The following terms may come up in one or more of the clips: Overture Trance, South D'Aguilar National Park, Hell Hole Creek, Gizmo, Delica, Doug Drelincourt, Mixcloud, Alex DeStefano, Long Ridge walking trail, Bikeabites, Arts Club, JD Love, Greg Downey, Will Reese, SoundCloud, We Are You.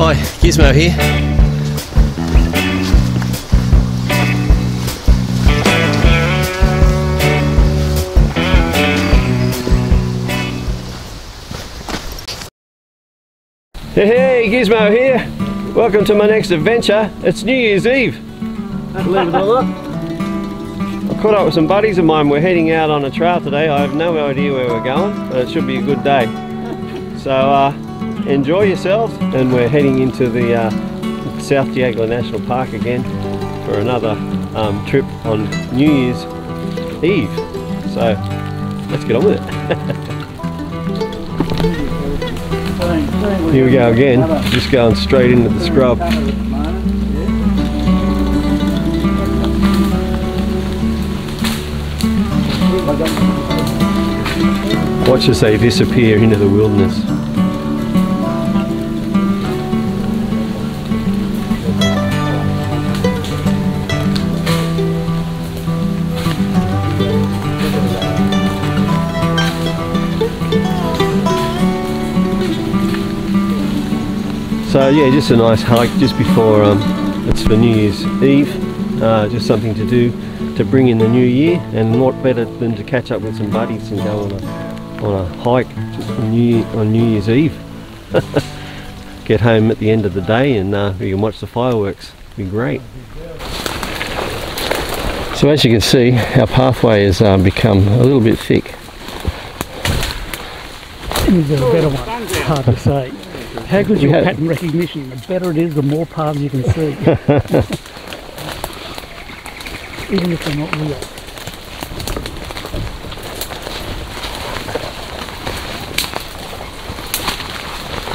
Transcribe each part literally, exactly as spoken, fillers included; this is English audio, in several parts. Hi, Gizmo here. Hey, hey, Gizmo here. Welcome to my next adventure. It's New Year's Eve. Believe it or not. I caught up with some buddies of mine. We're heading out on a trail today. I have no idea where we're going, but it should be a good day. So uh, enjoy yourselves, and we're heading into the uh, South D'Aguilar National Park again for another um, trip on New Year's Eve. So let's get on with it. Here we go again, just going straight into the scrub. Watch as they disappear into the wilderness. So yeah, just a nice hike just before um, it's for New Year's Eve, uh, just something to do to bring in the new year, and what better than to catch up with some buddies and go on a, on a hike just on New, year, on New Year's Eve. Get home at the end of the day and uh, you can watch the fireworks. It'd be great. So as you can see, our pathway has uh, become a little bit thick. Is it a better one? Hard to say. How good's your pattern recognition? The better it is, the more paths you can see. Even if they're not real.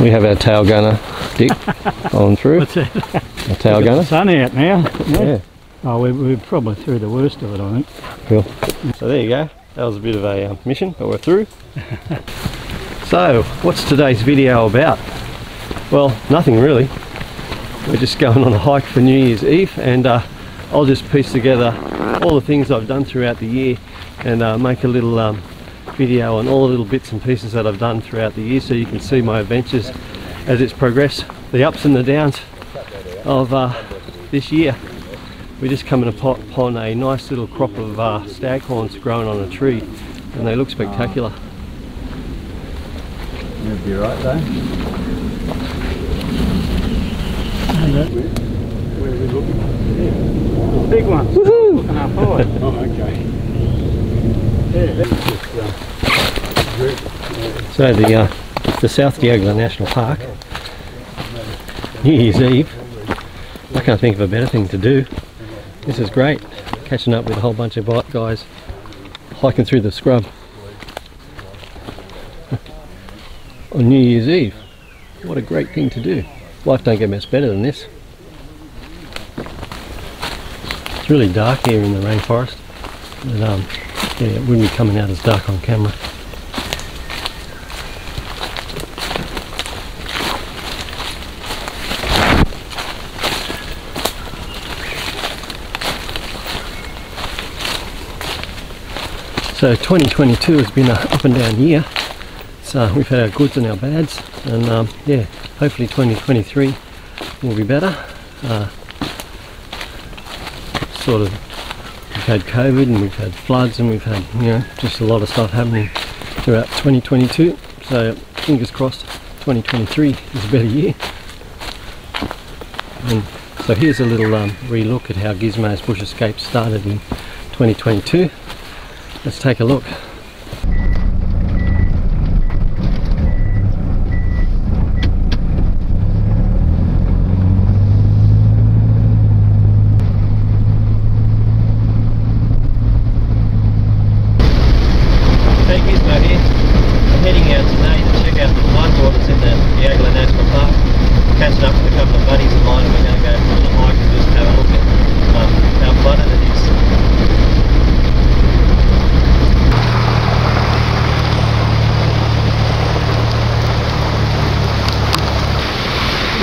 We have our tail gunner, Dick, on through. What's that? Our tail gunner. The sun out now. Yeah. Oh, we're, we're probably through the worst of it, I think. Cool. So there you go. That was a bit of a um, mission, but we're through. So, what's today's video about? Well, nothing really. We're just going on a hike for New Year's Eve, and uh, I'll just piece together all the things I've done throughout the year and uh, make a little um, video on all the little bits and pieces that I've done throughout the year, so you can see my adventures as it's progressed, the ups and the downs of uh, this year. We're just coming upon a nice little crop of uh, staghorns growing on a tree, and they look spectacular. You'll be right though. Where are we looking? Yeah. Big one. Woohoo! Oh, okay. So the uh, the South D'Aguilar National Park, New Year's Eve. I can't think of a better thing to do. This is great, catching up with a whole bunch of bike guys hiking through the scrub on New Year's Eve. What a great thing to do. Life don't get much better than this. It's really dark here in the rainforest, but um, yeah, it wouldn't be coming out as dark on camera. So twenty twenty-two has been an up and down year, so we've had our goods and our bads, and um, yeah, hopefully twenty twenty-three will be better. Uh, sort of, we've had COVID and we've had floods and we've had, you know, just a lot of stuff happening throughout twenty twenty-two, so fingers crossed twenty twenty-three is a better year. And so here's a little um, re-look at how Gizmo's bush escape started in twenty twenty-two. Let's take a look.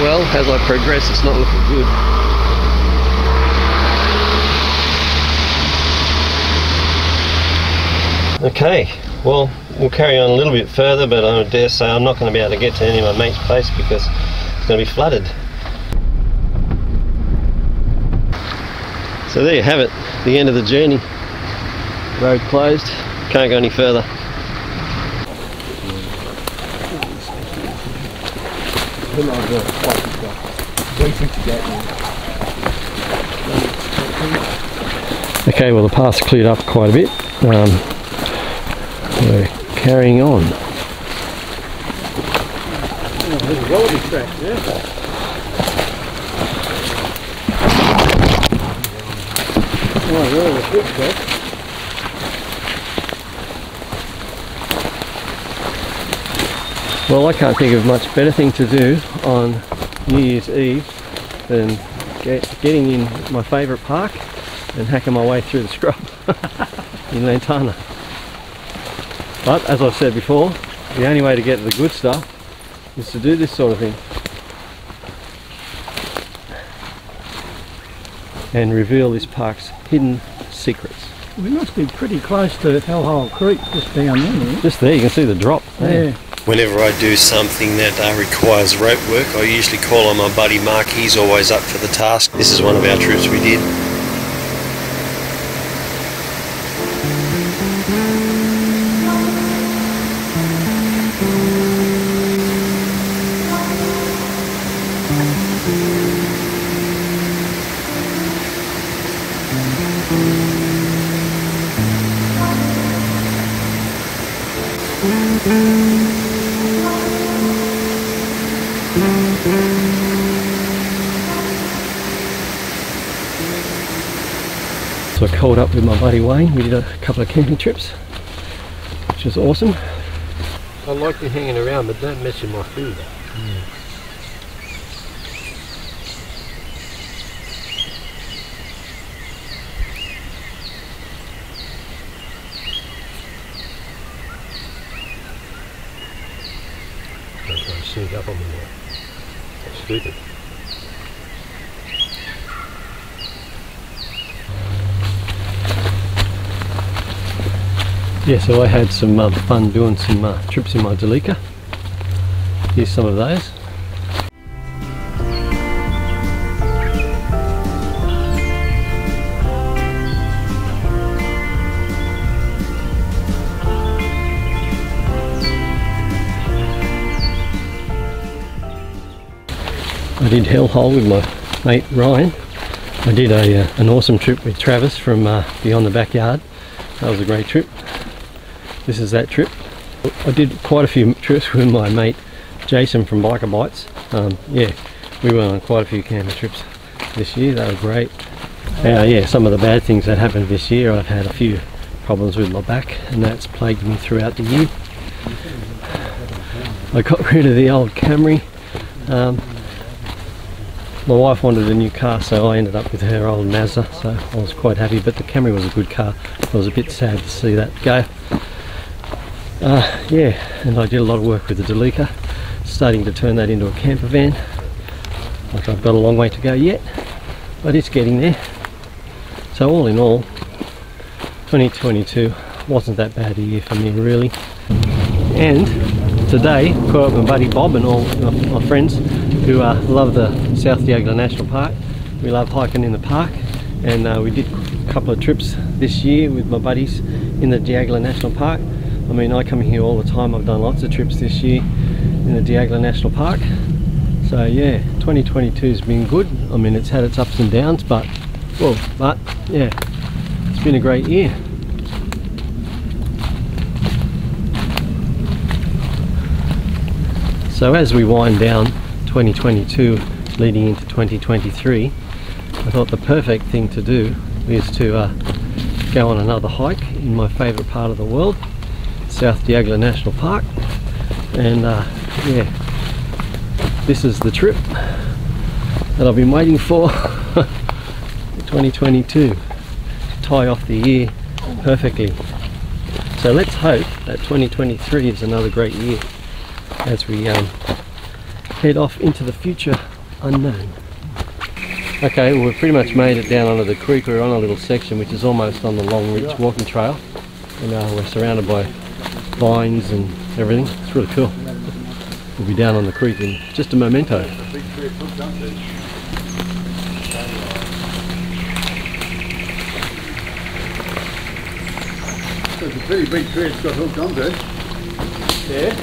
Well, as I progress, it's not looking good. Okay, well, we'll carry on a little bit further, but I dare say I'm not going to be able to get to any of my mates' place because It's going to be flooded. So there you have it, the end of the journey. Road closed, can't go any further. Okay, well the path's cleared up quite a bit. Um, we're carrying on. Oh, there's a roller track there. Oh, really, a quick track. Well, I can't think of much better thing to do on New Year's Eve than get, getting in my favourite park and hacking my way through the scrub in Lantana. But, as I've said before, the only way to get to the good stuff is to do this sort of thing. And reveal this park's hidden secrets. We must be pretty close to Hell Hole Creek, just down there. Just there, you can see the drop. Yeah. Whenever I do something that uh, requires rope work, I usually call on my buddy Mark. He's always up for the task. This is one of our trips we did. So I called up with my buddy Wayne, we did a couple of camping trips, which is awesome. I like you hanging around, but don't mess with my food. Mm. I'm trying to sneak up on me now. That's stupid. Yeah, so I had some uh, fun doing some uh, trips in my Delica. Here's some of those. I did Hell Hole with my mate Ryan. I did a, uh, an awesome trip with Travis from uh, Beyond the Backyard. That was a great trip. This is that trip. I did quite a few trips with my mate Jason from Bikeabites. Um, yeah, we went on quite a few camper trips this year. They were great. Uh, yeah, some of the bad things that happened this year, I've had a few problems with my back and that's plagued me throughout the year. I got rid of the old Camry. Um, my wife wanted a new car, so I ended up with her old Mazda, so I was quite happy, but the Camry was a good car. I was a bit sad to see that go. Uh, yeah, and I did a lot of work with the Delica, starting to turn that into a camper van. Like, I've got a long way to go yet, but it's getting there. So all in all, twenty twenty-two wasn't that bad a year for me really. And today, I caught up with my buddy Bob and all my friends who uh, love the South D'Aguilar National Park. We love hiking in the park, and uh, we did a couple of trips this year with my buddies in the D'Aguilar National Park. I mean, I come here all the time. I've done lots of trips this year in the D'Aguilar National Park. So yeah, twenty twenty-two has been good. I mean, it's had its ups and downs, but, well, but yeah, it's been a great year. So as we wind down twenty twenty-two leading into twenty twenty-three, I thought the perfect thing to do is to uh, go on another hike in my favourite part of the world, South D'Aguilar National Park, and uh, yeah, this is the trip that I've been waiting for. twenty twenty-two, tie off the year perfectly. So let's hope that twenty twenty-three is another great year as we um, head off into the future unknown. Okay, well, we've pretty much made it down onto the creek. We're on a little section which is almost on the Long Ridge walking trail, and uh, we're surrounded by vines and everything. It's really cool. We'll be down on the creek in just a momento. It's a pretty big tree it's got hooked onto. Yeah.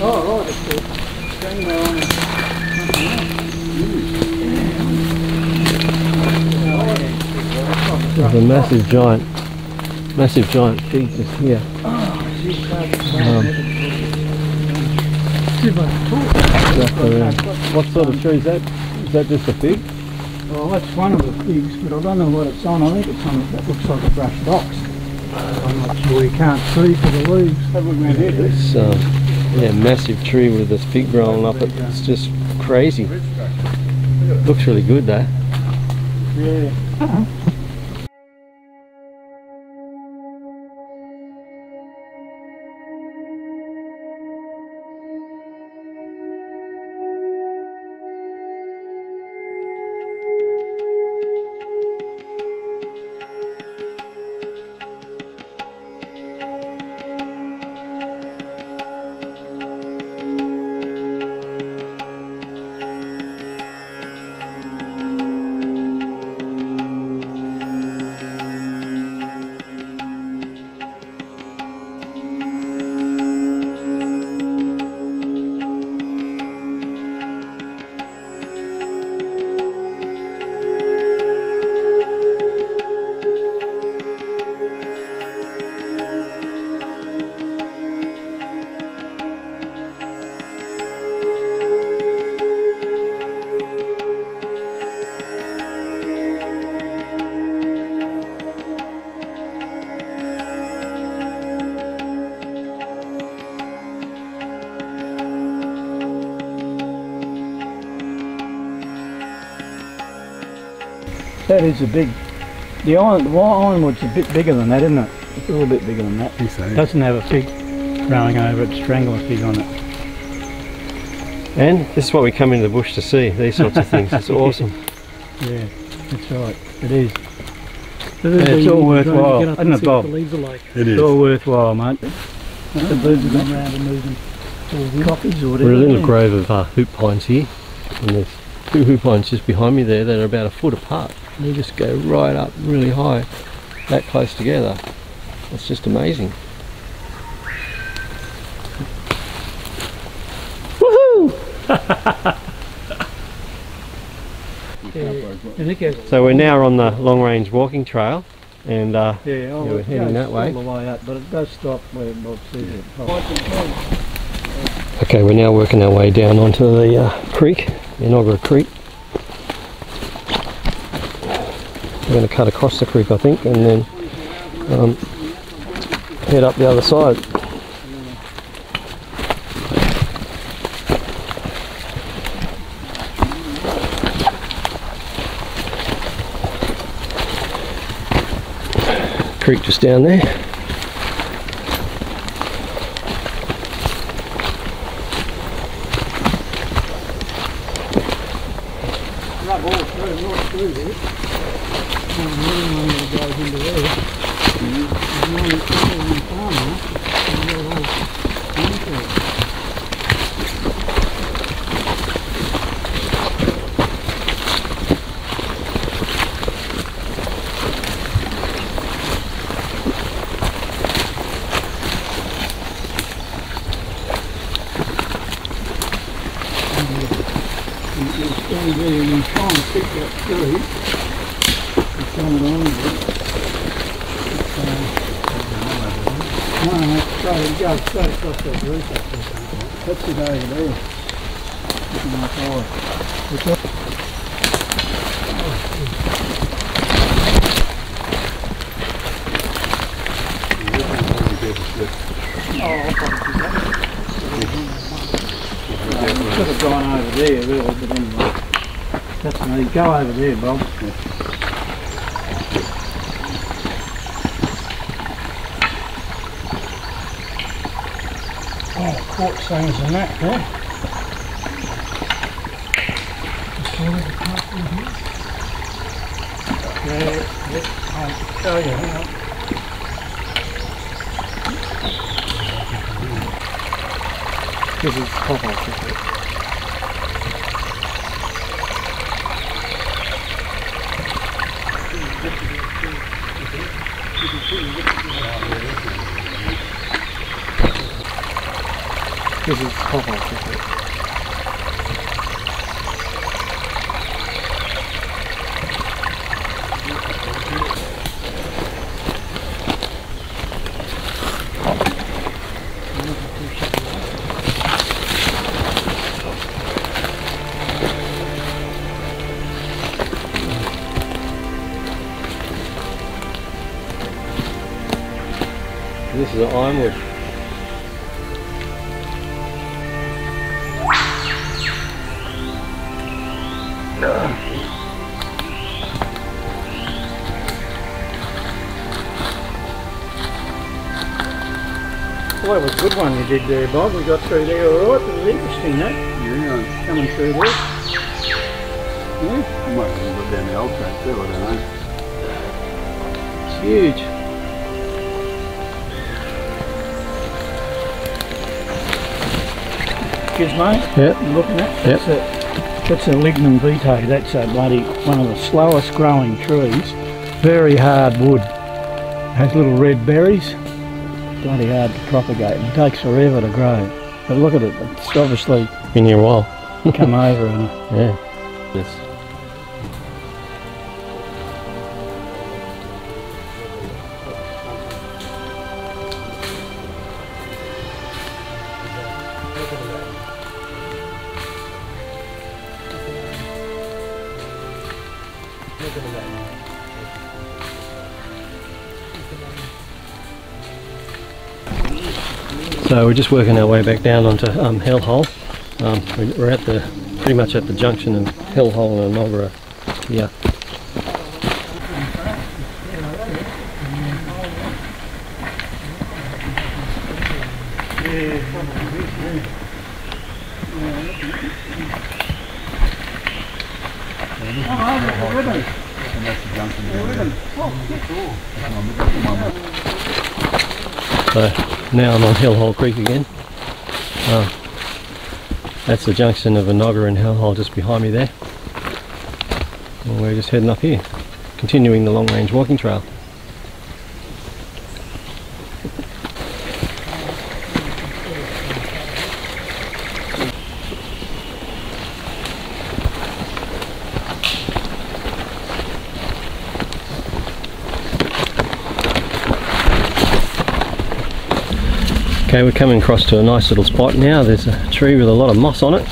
Oh right, it's a gangway on something else. There's a massive giant, massive giant feet just here. Oh, she's um, what sort of tree is that? Is that just a fig? Well, that's one of the figs, but I don't know what it's on. I think it's on that looks like a brush box. I'm not sure, you can't see for the leaves. That would have been it's a um, yeah, massive tree with this fig rolling up it. It's just crazy. Looks really good though. Yeah. Uh-huh. That is a big, the island, the ironwood's a bit bigger than that, isn't it? It's a little bit bigger than that. I think so. It doesn't have a fig growing over it, strangler fig on it. And this is what we come into the bush to see, these sorts of things. It's awesome. Yeah, that's right, it is. It is it's all worthwhile, isn't it, Bob? Like. It is. It's all worthwhile, mate. The birds have gone around and moving copies or whatever. We're in a grove of uh, hoop pines here, and there's two hoop pines just behind me there that are about a foot apart. They just go right up really high, that close together. It's just amazing. Woohoo! Yeah. So we're now on the Long Range walking trail, and uh, yeah, yeah, we're heading that way. All the way up, but it does stop where Bob sees it. Oh. Okay, we're now working our way down onto the uh, creek, the inaugural creek. We're going to cut across the creek, I think, and then um, head up the other side. Creek just down there. Rub all through, not through there. Go over there, Bob. Oh, quartz things and that, huh? Yeah, yeah, I can tell you. This is Hell Hole Creek. This is Hell Hole Creek. This is an onward. Boy, it was a good one you did there, Bob. We got through there all right. It was interesting, that. Yeah. Coming through there. Yeah. I might have to go down the old track too, I don't know. It's huge. Gizmo, yep. You're looking at yep. That's, a, that's a lignum vitae. That's a bloody one of the slowest growing trees. Very hard wood. Has little red berries. Bloody hard to propagate. It takes forever to grow. But look at it. It's obviously been here a while. Come over and yeah. Yes. So we're just working our way back down onto um, Hell Hole. Um, we're at the pretty much at the junction of Hell Hole and Marlborough. Yeah. So now I'm on Hell Hole Creek again. Um, that's the junction of Inaugura and Hell Hole just behind me there. And we're just heading up here, continuing the Long Range walking trail. Okay, we're coming across to a nice little spot now. There's a tree with a lot of moss on it.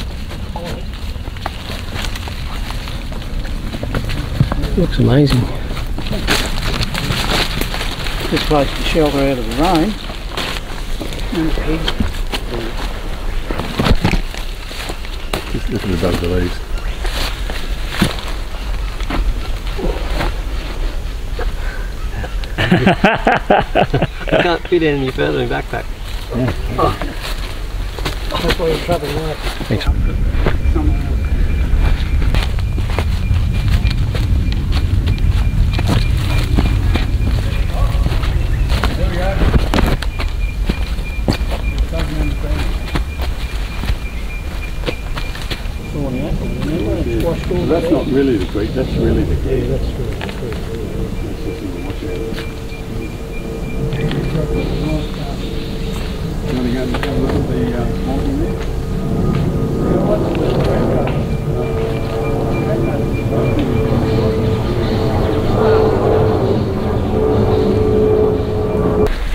It looks amazing. This place to shelter out of the rain. Okay. Just looking above the leaves. You can't fit any further in your backpack. Yeah. Oh. That's why you're traveling right. Thanks. There we go. Well, that's not really the creek, that's really the creek. Yeah, that's true. That's true.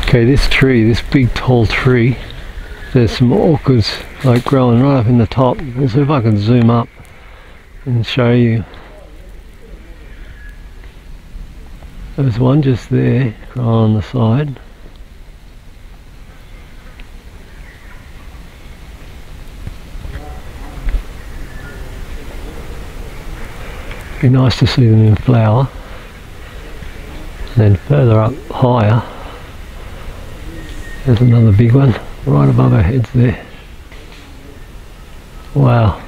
Okay, this tree, this big tall tree, there's some orchids like growing right up in the top. Let's see if I can zoom up and show you. There's one just there on the side. Be nice to see them in flower. And then further up higher, there's another big one right above our heads there. Wow,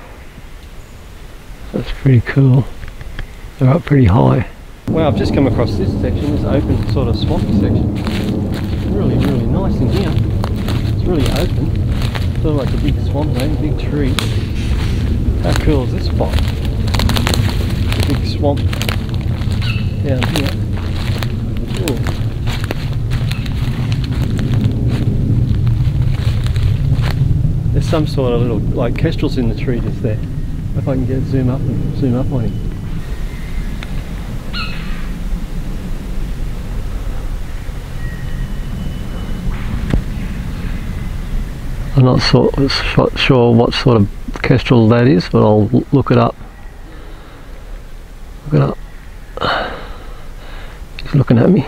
that's pretty cool. They're up pretty high. Wow, I've just come across this section, this open sort of swampy section. It's really, really nice in here. It's really open. Sort of like a big swamp thing, big tree. How cool is this spot? A big swamp down here. Cool. There's some sort of little, like, kestrels in the tree just there. If I can get zoom up and zoom up on him. I'm not so, sure what sort of kestrel that is, but I'll look it up. Look it up. He's looking at me.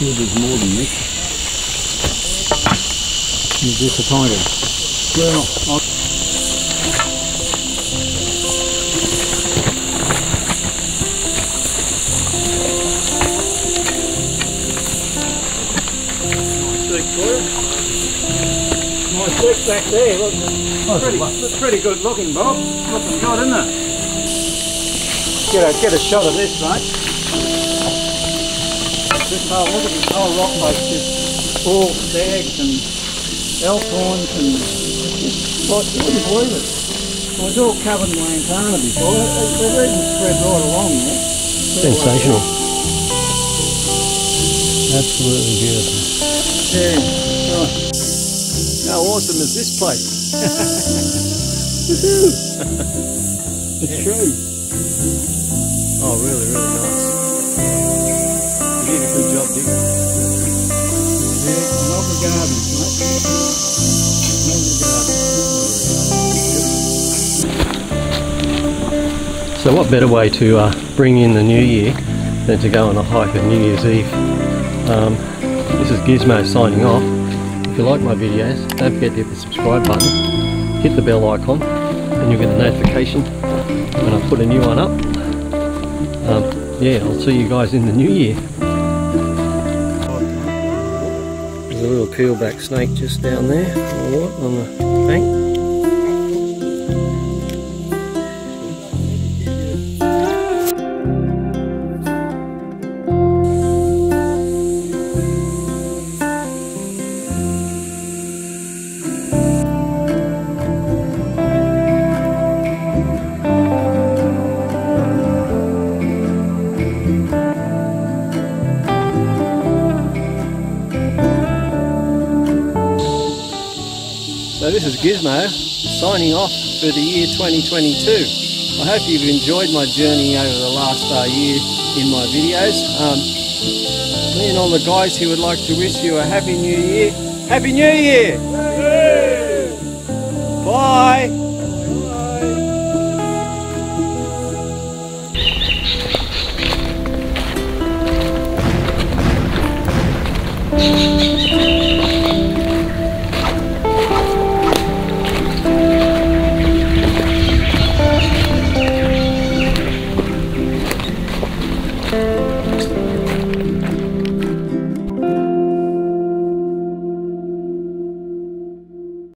There's more than this. You're disappointed. Well, I'll nice work back there, wasn't it? That's pretty, that's pretty good looking, Bob. What's it got, isn't it? Get a, get a shot of this, mate. This whole, look at this whole rock base, just all stags and elk horns and just like, you wouldn't believe it. It was all covered in lantana before, the region spread right along there. Yeah. Sensational. Like absolutely beautiful. Yeah, nice. How awesome is this place? Woohoo! It's true. Oh, really, really nice. You did a good job, Dick. Yeah, not the garbage, mate. Not the garbage. So what better way to uh, bring in the new year than to go on a hike on New Year's Eve. Um, this is Gizmo signing off. If you like my videos, don't forget to hit the subscribe button, hit the bell icon, and you'll get a notification when I put a new one up. Um, yeah, I'll see you guys in the new year. There's a little keelback snake just down there on the bank. So this is Gizmo signing off for the year twenty twenty-two. I hope you've enjoyed my journey over the last uh, year in my videos. Um, me and all the guys here would like to wish you a Happy New Year. Happy New Year! Happy New Year! Bye! Bye!